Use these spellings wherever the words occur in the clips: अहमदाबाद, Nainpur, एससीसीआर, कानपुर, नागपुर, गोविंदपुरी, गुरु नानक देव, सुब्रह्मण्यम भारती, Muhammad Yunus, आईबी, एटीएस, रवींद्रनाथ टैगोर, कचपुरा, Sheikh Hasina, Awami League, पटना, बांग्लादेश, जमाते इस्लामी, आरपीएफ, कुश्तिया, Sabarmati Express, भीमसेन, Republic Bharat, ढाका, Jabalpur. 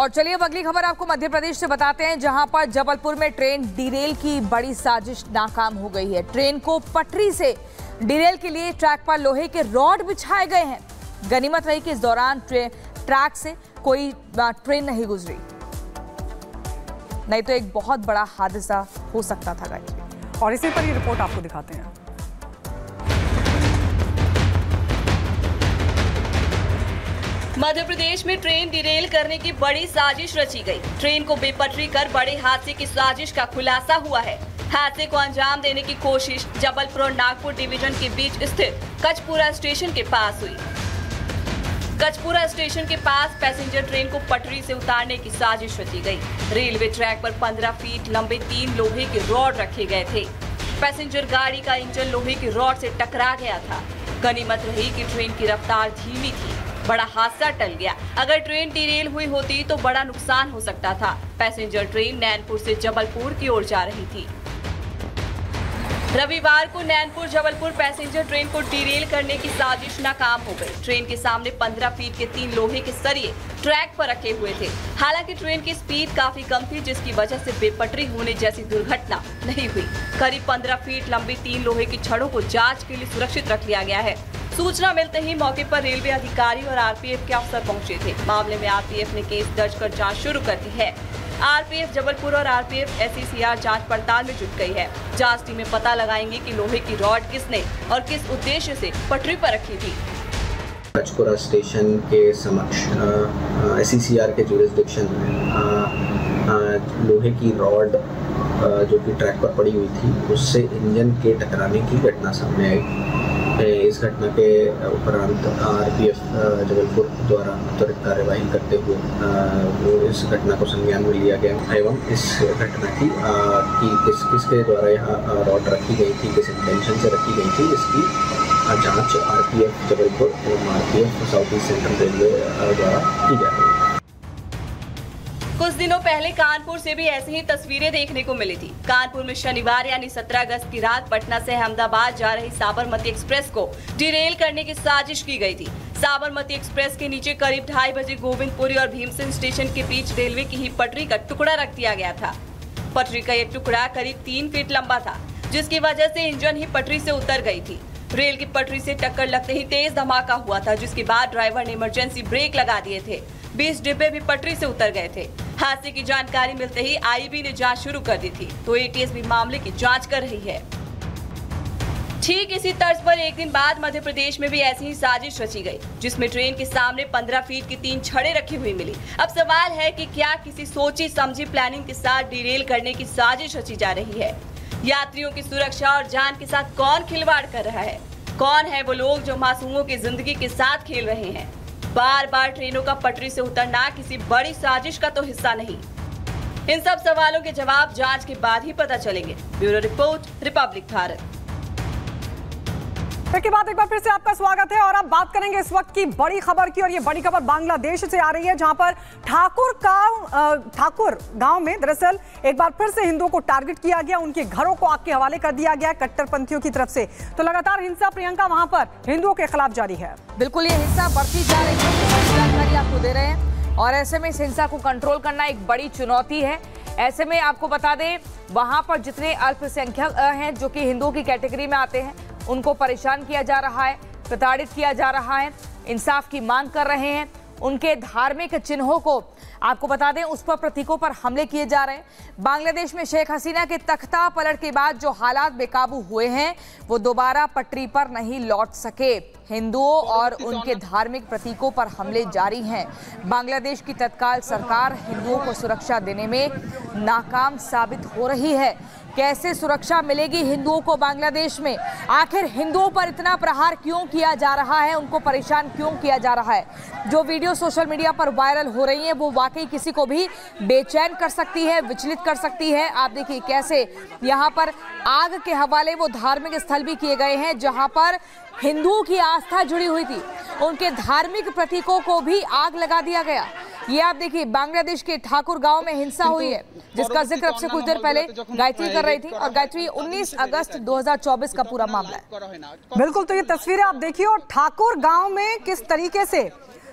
और चलिए अब अगली खबर आपको मध्य प्रदेश से बताते हैं, जहां पर जबलपुर में ट्रेन डीरेल की बड़ी साजिश नाकाम हो गई है। ट्रेन को पटरी से डीरेल के लिए ट्रैक पर लोहे के रॉड बिछाए गए हैं। गनीमत रही कि इस दौरान ट्रैक से कोई ट्रेन नहीं गुजरी, नहीं तो एक बहुत बड़ा हादसा हो सकता था। गाइस, और इसी पर ये रिपोर्ट आपको दिखाते हैं। मध्य प्रदेश में ट्रेन डिरेल करने की बड़ी साजिश रची गई। ट्रेन को बेपटरी कर बड़े हादसे की साजिश का खुलासा हुआ है। हादसे को अंजाम देने की कोशिश जबलपुर और नागपुर डिवीजन के बीच स्थित कचपुरा स्टेशन के पास हुई। कचपुरा स्टेशन के पास पैसेंजर ट्रेन को पटरी से उतारने की साजिश रची गई। रेलवे ट्रैक पर 15 फीट लंबे 3 लोहे के रॉड रखे गए थे। पैसेंजर गाड़ी का इंजन लोहे के रॉड से टकरा गया था। गनीमत रही कि ट्रेन की रफ्तार धीमी थी, बड़ा हादसा टल गया। अगर ट्रेन डिरेल हुई होती तो बड़ा नुकसान हो सकता था। पैसेंजर ट्रेन नैनपुर से जबलपुर की ओर जा रही थी। रविवार को नैनपुर जबलपुर पैसेंजर ट्रेन को डिरेल करने की साजिश नाकाम हो गई। ट्रेन के सामने 15 फीट के 3 लोहे के सरिये ट्रैक पर रखे हुए थे। हालांकि ट्रेन की स्पीड काफी कम थी, जिसकी वजह से बेपटरी होने जैसी दुर्घटना नहीं हुई। करीब 15 फीट लंबी 3 लोहे की छड़ों को जांच के लिए सुरक्षित रख लिया गया है। सूचना मिलते ही मौके पर रेलवे अधिकारी और आरपीएफ के अफसर पहुंचे थे। मामले में आरपीएफ ने केस दर्ज कर जांच शुरू कर दी है। आरपीएफ जबलपुर और आरपीएफ एससीसीआर जांच पड़ताल में जुट गई है। जांच टीमें पता लगाएंगी कि लोहे की रॉड किसने और किस उद्देश्य से पटरी पर रखी थी। कचपुरा स्टेशन के समक्ष एससीसीआर के ज्यूरिसडिक्शन में लोहे की रॉड जो कि ट्रैक पर पड़ी हुई थी, उससे इंजन के टकराने की घटना सामने आई। इस घटना के उपरांत आरपीएफ जबलपुर द्वारा त्वरित कार्यवाही करते हुए इस घटना को संज्ञान में लिया गया एवं इस घटना की किसके द्वारा यहाँ रॉड रखी गई थी, किस इंटेंशन से रखी गई थी, इसकी जांच आरपीएफ जबलपुर एवं आरपीएफ south east central railway द्वारा की जा रही है। कुछ दिनों पहले कानपुर से भी ऐसी ही तस्वीरें देखने को मिली थी। कानपुर में शनिवार यानी 17 अगस्त की रात पटना से अहमदाबाद जा रही साबरमती एक्सप्रेस को डिरेल करने की साजिश की गई थी। साबरमती एक्सप्रेस के नीचे करीब 2:30 बजे गोविंदपुरी और भीमसेन स्टेशन के बीच रेलवे की ही पटरी का टुकड़ा रख दिया गया था। पटरी का यह टुकड़ा करीब 3 फीट लंबा था, जिसकी वजह से इंजन ही पटरी से उतर गई थी। रेल की पटरी से टक्कर लगते ही तेज धमाका हुआ था, जिसके बाद ड्राइवर ने इमरजेंसी ब्रेक लगा दिए थे। 20 डिब्बे भी पटरी से उतर गए थे। हादसे की जानकारी मिलते ही आईबी ने जांच शुरू कर दी थी, तो एटीएस भी मामले की जांच कर रही है। ठीक इसी तर्ज पर एक दिन बाद मध्य प्रदेश में भी ऐसी ही साजिश रची गई, जिसमें ट्रेन के सामने 15 फीट की 3 छड़ें रखी हुई मिली। अब सवाल है कि क्या किसी सोची समझी प्लानिंग के साथ डिरेल करने की साजिश रची जा रही है? यात्रियों की सुरक्षा और जान के साथ कौन खिलवाड़ कर रहा है? कौन है वो लोग जो मासूमों की जिंदगी के साथ खेल रहे हैं? बार बार ट्रेनों का पटरी से उतरना किसी बड़ी साजिश का तो हिस्सा नहीं। इन सब सवालों के जवाब जांच के बाद ही पता चलेंगे। Bureau report, Republic Bharat. के बाद एक बार फिर से आपका स्वागत है और अब बात करेंगे इस वक्त की बड़ी खबर की। और ये बड़ी खबर बांग्लादेश से आ रही है, जहां पर ठाकुर गांव में दरअसल एक बार फिर से हिंदुओं को टारगेट किया गया, उनके घरों को आग के हवाले कर दिया गया कट्टरपंथियों की तरफ से। तो लगातार हिंसा प्रियंका वहां पर हिंदुओं के खिलाफ जारी है। बिल्कुल, ये हिंसा बढ़ती जा रही है, जानकारी आपको दे रहे हैं। और ऐसे में इस हिंसा को कंट्रोल करना एक बड़ी चुनौती है। ऐसे में आपको बता दें, वहां पर जितने अल्पसंख्यक हैं जो कि हिंदुओं की कैटेगरी में आते हैं, उनको परेशान किया जा रहा है, प्रताड़ित किया जा रहा है, इंसाफ की मांग कर रहे हैं। उनके धार्मिक चिन्हों को आपको बता दें, उस पर प्रतीकों पर हमले किए जा रहे हैं। बांग्लादेश में शेख हसीना के तख्ता पलट के बाद जो हालात बेकाबू हुए हैं, वो दोबारा पटरी पर नहीं लौट सके। हिंदुओं और उनके धार्मिक प्रतीकों पर हमले जारी हैं। बांग्लादेश की तत्काल सरकार हिंदुओं को सुरक्षा देने में नाकाम साबित हो रही है। कैसे सुरक्षा मिलेगी हिंदुओं को बांग्लादेश में? आखिर हिंदुओं पर इतना प्रहार क्यों किया जा रहा है? उनको परेशान क्यों किया जा रहा है? जो वीडियो सोशल मीडिया पर वायरल हो रही है वो वाकई किसी को भी बेचैन कर सकती है, विचलित कर सकती है। आप देखिए कैसे यहाँ पर आग के हवाले वो धार्मिक स्थल भी किए गए हैं, जहाँ पर हिंदुओं की आस्था जुड़ी हुई थी, उनके धार्मिक प्रतीकों को भी आग लगा दिया गया। ये आप देखिए, बांग्लादेश के ठाकुर गांव में हिंसा हुई है, जिसका जिक्र अब से कुछ देर पहले गायत्री कर रही थी। और गायत्री, 19 अगस्त 2024 का पूरा मामला है। बिल्कुल, तो ये तस्वीरें आप देखिए और ठाकुर गांव में किस तरीके से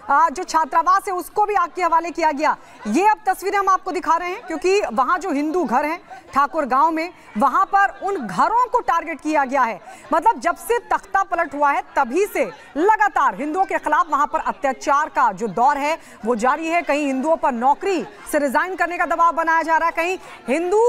जो छात्रावास है उसको भी आग के हवाले किया गया। ये अब तस्वीरें हम आपको दिखा रहे हैं क्योंकि वहाँ जो हिंदू घर हैं ठाकुर गांव में, वहाँ पर उन घरों को टारगेट किया गया है। मतलब जब से तख्ता पलट हुआ है तभी से लगातार हिंदुओं के खिलाफ वहाँ पर अत्याचार का जो दौर है वो जारी है। कहीं हिंदुओं पर नौकरी से रिजाइन करने का दबाव बनाया जा रहा है, कहीं हिंदू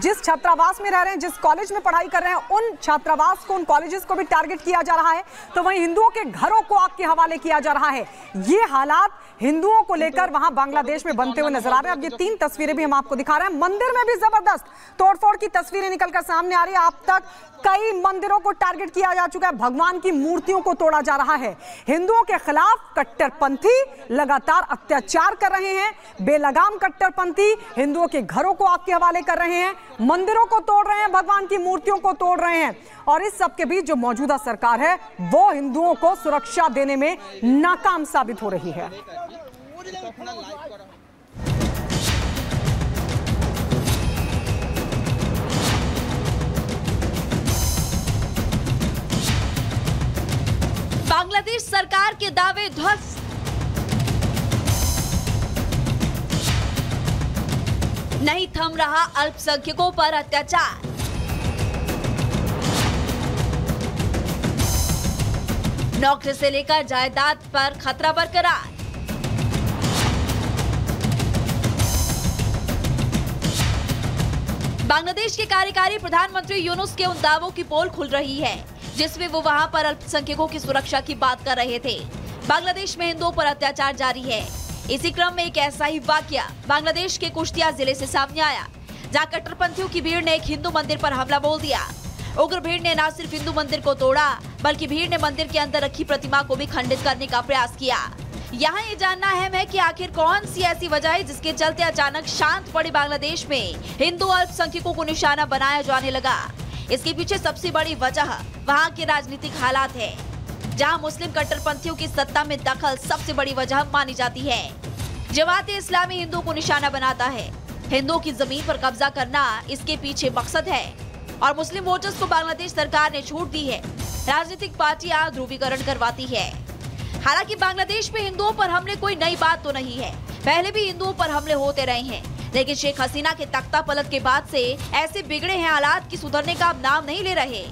जिस छात्रावास में रह रहे हैं, जिस कॉलेज में पढ़ाई कर रहे हैं, उन छात्रावास को, उन कॉलेजेस को भी टारगेट किया जा रहा है, तो वहीं हिंदुओं के घरों को आग के हवाले किया जा रहा है। ये हालात हिंदुओं को लेकर वहां बांग्लादेश में बनते हुए नजर आ रहे हैं। अब ये तीन तस्वीरें भी हम आपको दिखा रहे हैं। मंदिर में भी जबरदस्त तोड़फोड़ की तस्वीरें निकलकर सामने आ रही है। अब तक कई मंदिरों को टारगेट किया जा चुका है, भगवान की मूर्तियों को तोड़ा जा रहा है। हिंदुओं के खिलाफ कट्टरपंथी लगातार अत्याचार कर रहे हैं, बेलगाम कट्टरपंथी हिंदुओं के घरों को आग के हवाले कर रहे हैं, मंदिरों को तोड़ रहे हैं, भगवान की मूर्तियों को तोड़ रहे हैं। और इस सबके बीच जो मौजूदा सरकार है वो हिंदुओं को सुरक्षा देने में नाकाम साबित हो रही है। बांग्लादेश सरकार के दावे ध्वस्त। नहीं थम रहा अल्पसंख्यकों पर अत्याचार। नौकरी से लेकर जायदाद पर खतरा बरकरार। बांग्लादेश के कार्यकारी प्रधानमंत्री यूनुस के उन दावों की पोल खुल रही है जिसमें वो वहां पर अल्पसंख्यकों की सुरक्षा की बात कर रहे थे। बांग्लादेश में हिंदुओं पर अत्याचार जारी है। इसी क्रम में एक ऐसा ही वाकया बांग्लादेश के कुश्तिया जिले से सामने आया, जहां कट्टरपंथियों की भीड़ ने एक हिंदू मंदिर पर हमला बोल दिया। उग्र भीड़ ने न सिर्फ हिंदू मंदिर को तोड़ा बल्कि भीड़ ने मंदिर के अंदर रखी प्रतिमा को भी खंडित करने का प्रयास किया। यहाँ ये जानना अहम है कि आखिर कौन सी ऐसी वजह है जिसके चलते अचानक शांत पड़े बांग्लादेश में हिंदू अल्पसंख्यकों को निशाना बनाया जाने लगा। इसके पीछे सबसे बड़ी वजह वहाँ के राजनीतिक हालात है, जहाँ मुस्लिम कट्टरपंथियों की सत्ता में दखल सबसे बड़ी वजह मानी जाती है। जमाते इस्लामी हिंदुओं को निशाना बनाता है। हिंदुओं की जमीन पर कब्जा करना इसके पीछे मकसद है और मुस्लिम वोटर्स को बांग्लादेश सरकार ने छूट दी है। राजनीतिक पार्टियां ध्रुवीकरण करवाती है। हालांकि बांग्लादेश में हिंदुओं पर हमले कोई नई बात तो नहीं है, पहले भी हिंदुओं पर हमले होते रहे हैं, लेकिन शेख हसीना के तख्ता पलट के बाद से ऐसे बिगड़े हैं हालात की सुधरने का अब नाम नहीं ले रहे।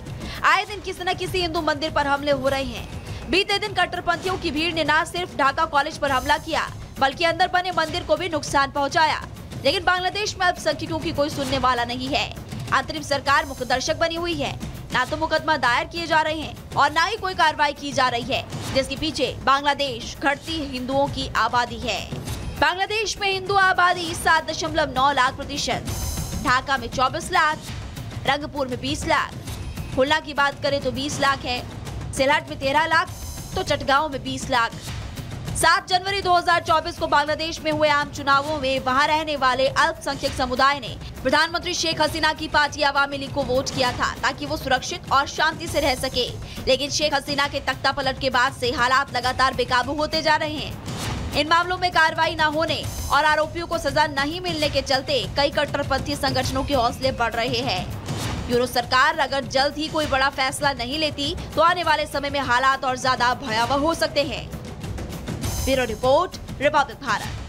आए दिन किसी न किसी हिंदू मंदिर पर हमले हो रहे हैं। बीते दिन कट्टरपंथियों की भीड़ ने न सिर्फ ढाका कॉलेज पर हमला किया बल्कि अंदर बने मंदिर को भी नुकसान पहुँचाया, लेकिन बांग्लादेश में अल्पसंख्यकों की कोई सुनने वाला नहीं है। अंतरिम सरकार मुखदर्शक बनी हुई है, ना तो मुकदमा दायर किए जा रहे हैं और ना ही कोई कार्रवाई की जा रही है, जिसके पीछे बांग्लादेश घटती हिंदुओं की आबादी है। बांग्लादेश में हिंदू आबादी 7.9 लाख प्रतिशत, ढाका में 24 लाख, रंगपुर में 20 लाख, खुलना की बात करें तो 20 लाख है, सिलहट में 13 लाख तो चटगांव में 20 लाख। 7 जनवरी 2024 को बांग्लादेश में हुए आम चुनावों में वहां रहने वाले अल्पसंख्यक समुदाय ने प्रधानमंत्री शेख हसीना की पार्टी आवामी लीग को वोट किया था ताकि वो सुरक्षित और शांति से रह सके, लेकिन शेख हसीना के तख्ता पलट के बाद से हालात लगातार बेकाबू होते जा रहे हैं। इन मामलों में कार्रवाई न होने और आरोपियों को सजा नहीं मिलने के चलते कई कट्टरपंथी संगठनों के हौसले बढ़ रहे हैं। यूरो सरकार अगर जल्द ही कोई बड़ा फैसला नहीं लेती तो आने वाले समय में हालात और ज्यादा भयावह हो सकते हैं। Bureau report, Republic Bharat.